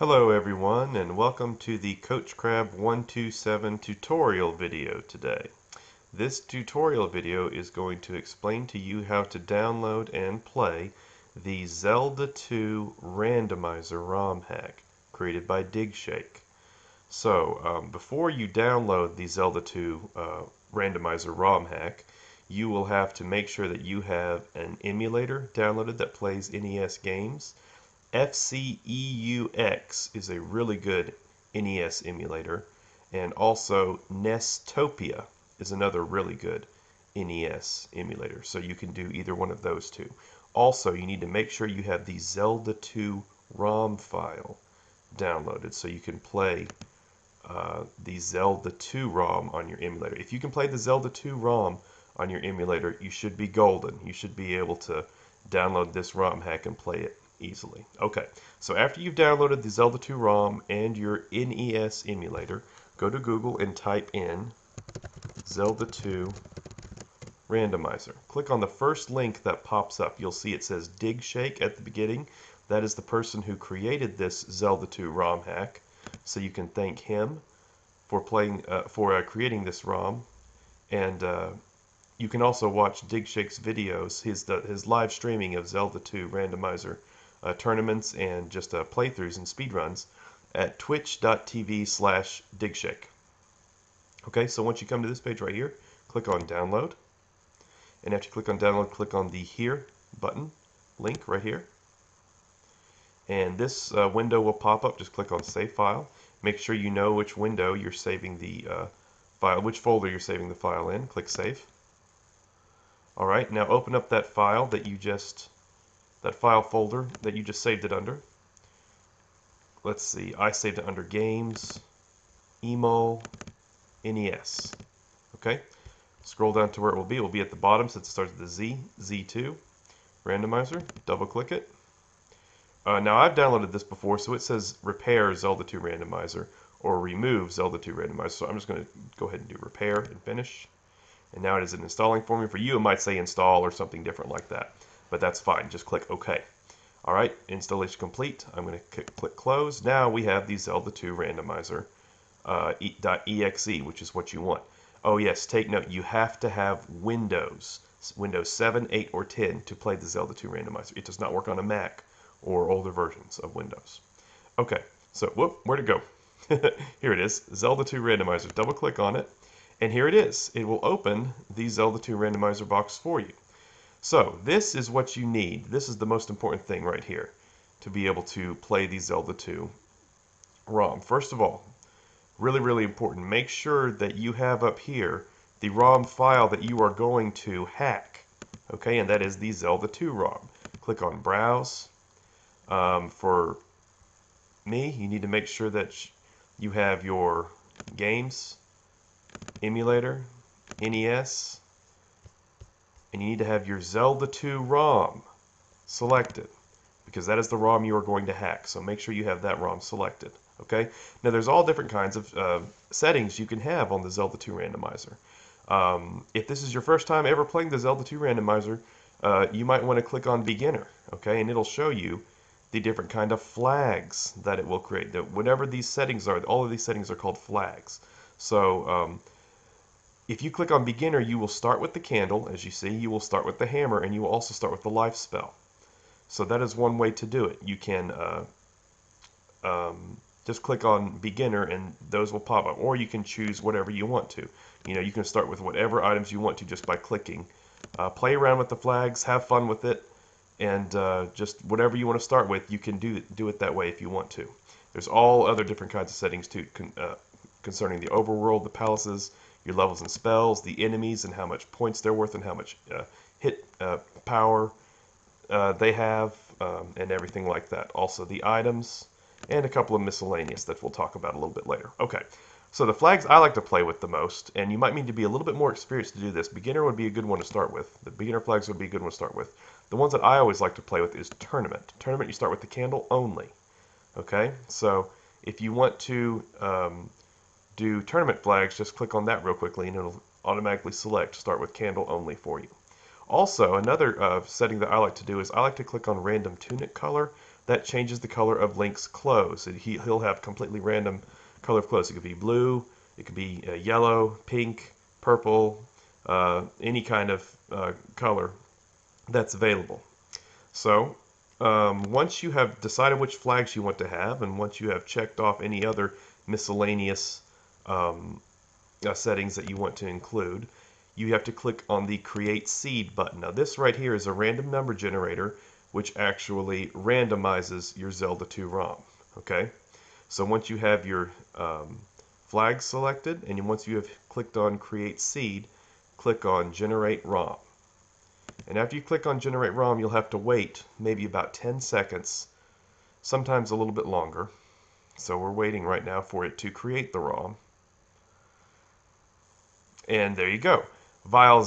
Hello everyone, and welcome to the CoachCrab127 tutorial video today. This tutorial video is going to explain to you how to download and play the Zelda 2 Randomizer ROM hack created by Digshake. So, before you download the Zelda 2 Randomizer ROM hack, you will have to make sure that you have an emulator downloaded that plays NES games. FCEUX is a really good NES emulator, and also Nestopia is another really good NES emulator, so you can do either one of those two. Also, you need to make sure you have the Zelda 2 ROM file downloaded so you can play the Zelda 2 ROM on your emulator. If you can play the Zelda 2 ROM on your emulator, you should be golden. You should be able to download this ROM hack and play it easily. Okay, so after you've downloaded the Zelda 2 ROM and your NES emulator, go to Google and type in Zelda 2 Randomizer. Click on the first link that pops up. You'll see it says Digshake at the beginning. That is the person who created this Zelda 2 ROM hack, so you can thank him for creating this ROM, and you can also watch Digshake's videos, his live streaming of Zelda 2 Randomizer tournaments and just playthroughs and speedruns at Twitch.tv/Digshake. Okay, so once you come to this page right here, click on Download. And after you click on Download, click on the Here button link right here. And this window will pop up. Just click on Save File. Make sure you know which window you're saving the file, which folder you're saving the file in. Click Save. Alright, now open up that file that you just... that file folder that you just saved it under. Let's see, I saved it under Games, Emul, NES. Okay, scroll down to where it will be. It will be at the bottom since it starts with the Z, Z2, Randomizer. Double click it. Now I've downloaded this before, so it says Repair Zelda 2 Randomizer or Remove Zelda 2 Randomizer. So I'm just going to go ahead and do Repair and Finish. And now it is installing for me. For you, it might say Install or something different like that. But that's fine, just click OK. Alright, installation complete. I'm going to click Close. Now we have the Zelda 2 Randomizer .exe, which is what you want. Oh yes, take note, you have to have Windows, Windows 7, 8, or 10 to play the Zelda 2 Randomizer. It does not work on a Mac or older versions of Windows. Okay, so, where'd it go? Here it is, Zelda 2 Randomizer. Double click on it, and here it is. It will open the Zelda 2 Randomizer box for you. So, this is what you need. This is the most important thing right here to be able to play the Zelda 2 ROM. First of all, really, really important, make sure that you have up here the ROM file that you are going to hack. Okay, and that is the Zelda 2 ROM. Click on Browse. For me, you need to make sure that you have your games, emulator, NES, and you need to have your Zelda 2 ROM selected, because that is the ROM you are going to hack. So make sure you have that ROM selected. Okay. Now there's all different kinds of settings you can have on the Zelda 2 Randomizer. If this is your first time ever playing the Zelda 2 Randomizer, you might want to click on Beginner. Okay, and it'll show you the different kind of flags that it will create. That whatever these settings are, all of these settings are called flags. So if you click on Beginner, you will start with the candle. As you see, you will start with the hammer, and you will also start with the life spell. So that is one way to do it. You can just click on Beginner, and those will pop up. Or you can choose whatever you want to. You know, you can start with whatever items you want to just by clicking. Play around with the flags, have fun with it, and just whatever you want to start with, you can do it that way if you want to. There's all other different kinds of settings too, concerning the overworld, the palaces, your levels and spells, the enemies, and how much points they're worth, and how much hit power they have, and everything like that. Also the items, and a couple of miscellaneous that we'll talk about a little bit later. Okay, so the flags I like to play with the most, and you might need to be a little bit more experienced to do this. Beginner would be a good one to start with. The beginner flags would be a good one to start with. The ones that I always like to play with is Tournament. Tournament, you start with the candle only. Okay, so if you want to... do tournament flags, just click on that real quickly and it'll automatically select start with candle only for you. Also, another setting that I like to do is I like to click on random tunic color. that changes the color of Link's clothes. He'll have completely random color of clothes. It could be blue, it could be yellow, pink, purple, any kind of color that's available. So once you have decided which flags you want to have, and once you have checked off any other miscellaneous settings that you want to include, you have to click on the Create Seed button. Now this right here is a random number generator which actually randomizes your Zelda 2 ROM. Okay, so once you have your flags selected, and once you have clicked on Create Seed, click on Generate ROM. And after you click on Generate ROM, you'll have to wait maybe about 10 seconds, sometimes a little bit longer. So we're waiting right now for it to create the ROM. And there you go. File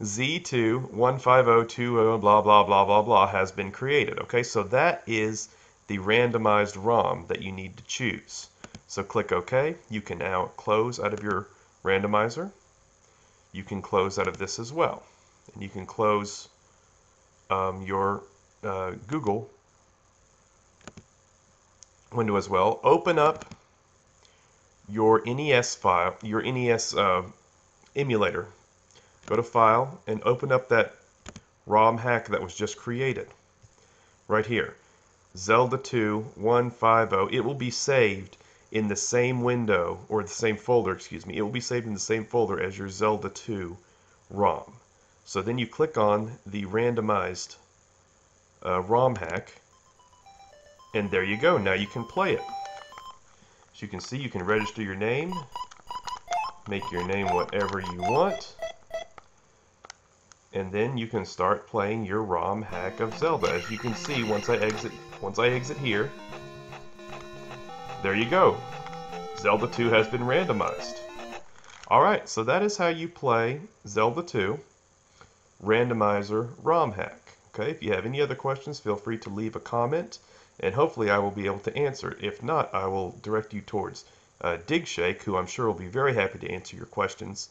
Z21502 blah blah blah blah blah has been created. Okay, so that is the randomized ROM that you need to choose. So click OK. You can now close out of your randomizer. You can close out of this as well, and you can close your Google window as well. Open up your NES file, your NES emulator. Go to File and open up that ROM hack that was just created right here. Zelda 2 150. It will be saved in the same window, or the same folder, excuse me. It will be saved in the same folder as your Zelda 2 ROM. So then you click on the randomized ROM hack, and there you go. Now you can play it. As you can see, you can register your name, make your name whatever you want, and then you can start playing your ROM hack of Zelda. As you can see, once I exit here, there you go. Zelda 2 has been randomized. Alright, so that is how you play Zelda 2 Randomizer ROM hack. Okay, if you have any other questions, feel free to leave a comment, and hopefully I will be able to answer it. If not, I will direct you towards Digshake, who I'm sure will be very happy to answer your questions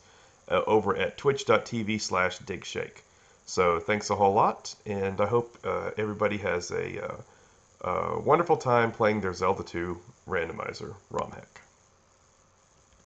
over at Twitch.tv/Digshake. So thanks a whole lot, and I hope everybody has a wonderful time playing their Zelda 2 Randomizer ROM hack.